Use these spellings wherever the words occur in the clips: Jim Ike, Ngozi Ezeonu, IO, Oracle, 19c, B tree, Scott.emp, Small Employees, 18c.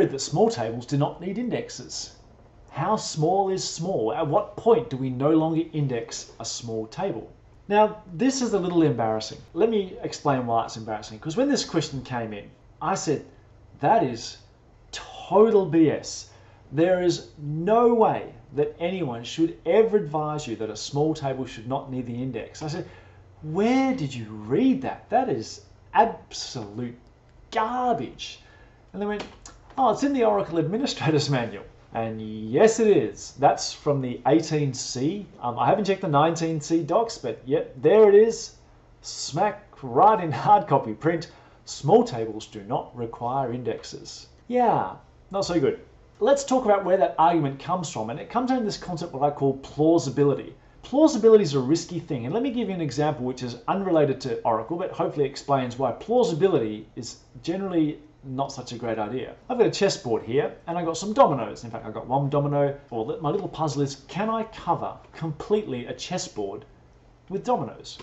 noted that small tables do not need indexes. How small is small? At what point do we no longer index a small table? Now, this is a little embarrassing. Let me explain why it's embarrassing. Because when this question came in, I said, that is total BS. There is no way that anyone should ever advise you that a small table should not need the index. I said, where did you read that? That is absolute garbage. And they went, oh, it's in the Oracle Administrator's Manual. And yes, it is. That's from the 18C. I haven't checked the 19C docs, but yep, there it is. Smack right in hard copy print. Small tables do not require indexes. Yeah, not so good. Let's talk about where that argument comes from. And it comes down to this concept, what I call plausibility. Plausibility is a risky thing. And let me give you an example which is unrelated to Oracle, but hopefully explains why plausibility is generally not such a great idea. I've got a chessboard here and I've got some dominoes. In fact, I've got one domino. Well, my little puzzle is, can I cover completely a chessboard with dominoes?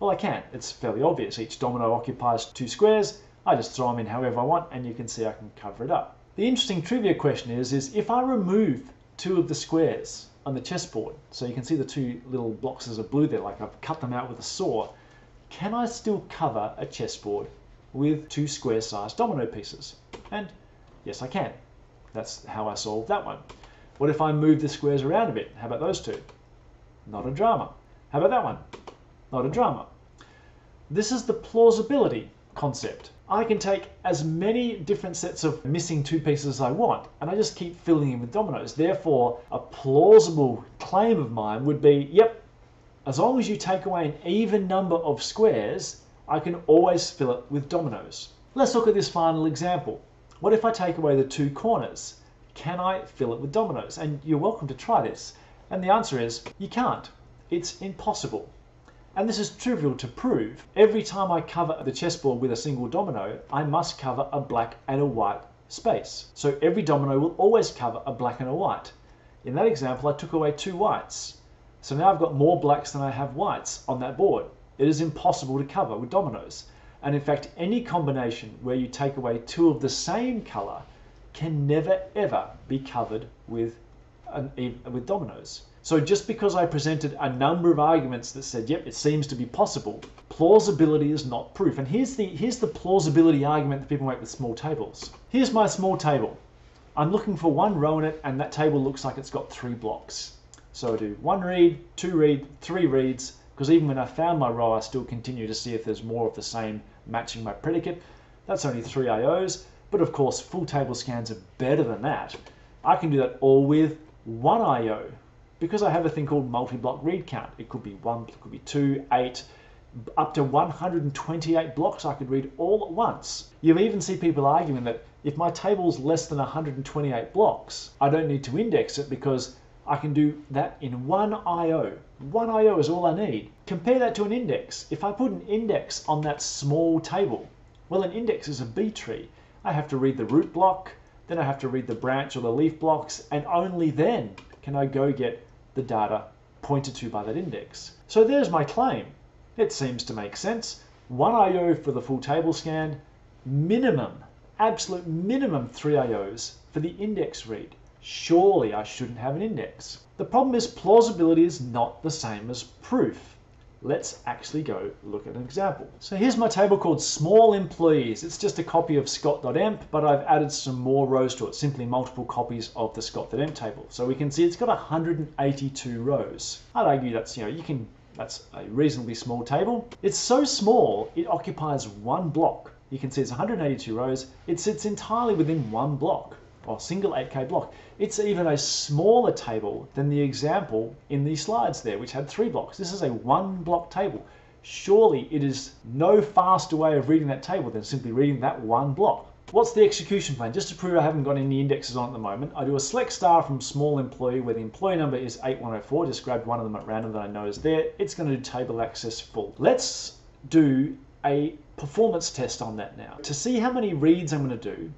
Well, I can. It's fairly obvious. Each domino occupies two squares. I just throw them in however I want and you can see I can cover it up. The interesting trivia question is if I remove two of the squares on the chessboard, so you can see the two little boxes of blue there, like I've cut them out with a saw, can I still cover a chessboard with two square sized domino pieces? And yes, I can. That's how I solved that one. What if I move the squares around a bit? How about those two? Not a drama. How about that one? Not a drama. This is the plausibility concept. I can take as many different sets of missing two pieces as I want, and I just keep filling in with dominoes. Therefore, a plausible claim of mine would be, yep, as long as you take away an even number of squares, I can always fill it with dominoes. Let's look at this final example. What if I take away the two corners? Can I fill it with dominoes? And you're welcome to try this. And the answer is, you can't. It's impossible. And this is trivial to prove. Every time I cover the chessboard with a single domino, I must cover a black and a white space. So every domino will always cover a black and a white. In that example, I took away two whites. So now I've got more blacks than I have whites on that board. It is impossible to cover with dominoes. And in fact, any combination where you take away two of the same color can never ever be covered with dominoes. So just because I presented a number of arguments that said, yep, it seems to be possible, plausibility is not proof. And here's the plausibility argument that people make with small tables. Here's my small table. I'm looking for one row in it, and that table looks like it's got three blocks. So I do one read, two read, three reads, because even when I found my row, I still continue to see if there's more of the same matching my predicate. That's only three IOs, but of course, full table scans are better than that. I can do that all with one IO, because I have a thing called multi-block read count. It could be one, it could be two, eight, up to 128 blocks I could read all at once. You even see people arguing that if my table's less than 128 blocks, I don't need to index it because I can do that in one IO. One IO is all I need. Compare that to an index. If I put an index on that small table, well, an index is a B tree. I have to read the root block, then I have to read the branch or the leaf blocks, and only then can I go get the data pointed to by that index. So there's my claim. It seems to make sense. One IO for the full table scan, minimum, absolute minimum three IOs for the index read. Surely I shouldn't have an index. The problem is plausibility is not the same as proof. Let's actually go look at an example. So here's my table called Small Employees. It's just a copy of Scott.emp, but I've added some more rows to it, simply multiple copies of the Scott.emp table. So we can see it's got 182 rows. I'd argue that's, that's a reasonably small table. It's so small, it occupies one block. You can see it's 182 rows. It sits entirely within one block, or single 8K block. It's even a smaller table than the example in these slides there, which had three blocks. This is a one block table. Surely it is no faster way of reading that table than simply reading that one block. What's the execution plan? Just to prove I haven't got any indexes on at the moment, I do a select star from small employee where the employee number is 8104. Just grabbed one of them at random that I know is there. It's going to do table access full. Let's do a performance test on that now. To see how many reads I'm going to do,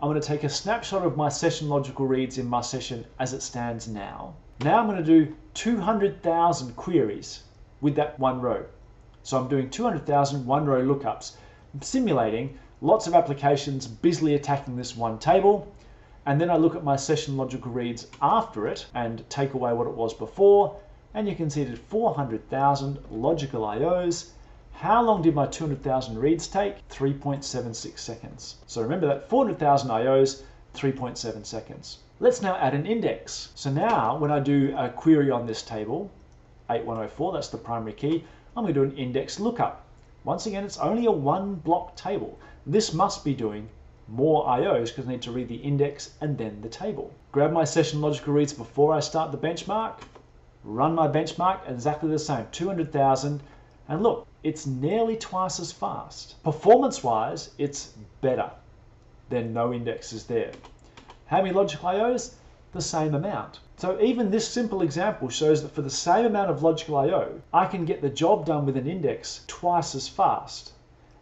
I'm going to take a snapshot of my session logical reads in my session as it stands now. Now I'm going to do 200,000 queries with that one row. So I'm doing 200,000 one row lookups. I'm simulating lots of applications busily attacking this one table. And then I look at my session logic reads after it and take away what it was before, and you can see that 400,000 logical IOs. How long did my 200,000 reads take? 3.76 seconds. So remember that 400,000 IOs, 3.7 seconds. Let's now add an index. So now when I do a query on this table, 8104, that's the primary key, I'm going to do an index lookup. Once again, it's only a one block table. This must be doing more IOs because I need to read the index and then the table. Grab my session logical reads before I start the benchmark, run my benchmark, exactly the same, 200,000, and look, it's nearly twice as fast. Performance-wise, it's better than no indexes there. How many logical IOs? The same amount. So even this simple example shows that for the same amount of logical IO, I can get the job done with an index twice as fast.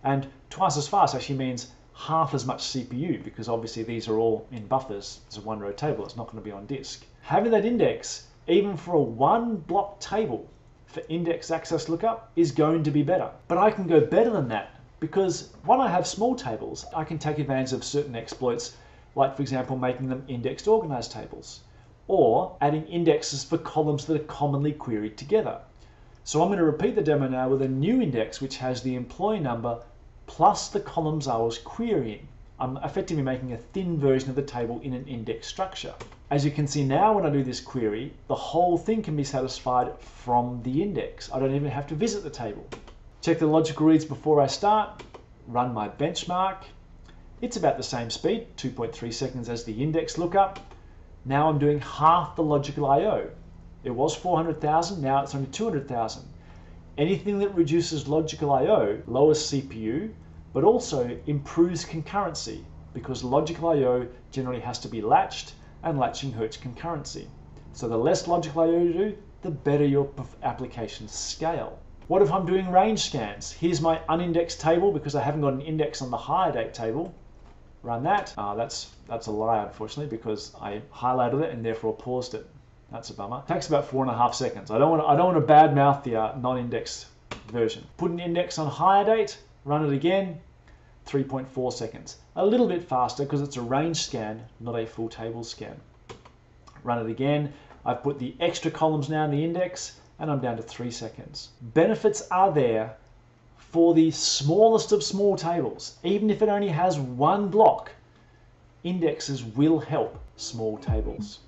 And twice as fast actually means half as much CPU, because obviously these are all in buffers. It's a one-row table, it's not going to be on disk. Having that index, even for a one-block table for index access lookup, is going to be better. But I can go better than that, because when I have small tables, I can take advantage of certain exploits, like for example, making them indexed organized tables, or adding indexes for columns that are commonly queried together. So I'm going to repeat the demo now with a new index, which has the employee number plus the columns I was querying. I'm effectively making a thin version of the table in an index structure. As you can see now, when I do this query, the whole thing can be satisfied from the index. I don't even have to visit the table. Check the logical reads before I start, run my benchmark. It's about the same speed, 2.3 seconds as the index lookup. Now I'm doing half the logical IO. It was 400,000, now it's only 200,000. Anything that reduces logical IO lowers CPU, but also improves concurrency, because logical IO generally has to be latched, and latching hurts concurrency. So the less logical IO you do, the better your applications scale. What if I'm doing range scans? Here's my unindexed table because I haven't got an index on the hire date table. Run that. That's a lie, unfortunately, because I highlighted it and therefore paused it. That's a bummer. It takes about 4.5 seconds. I don't want to badmouth the non-indexed version. Put an index on hire date, run it again, 3.4 seconds. A little bit faster because it's a range scan, not a full table scan. Run it again. I've put the extra columns now in the index and I'm down to 3 seconds. Benefits are there for the smallest of small tables. Even if it only has one block, indexes will help small tables.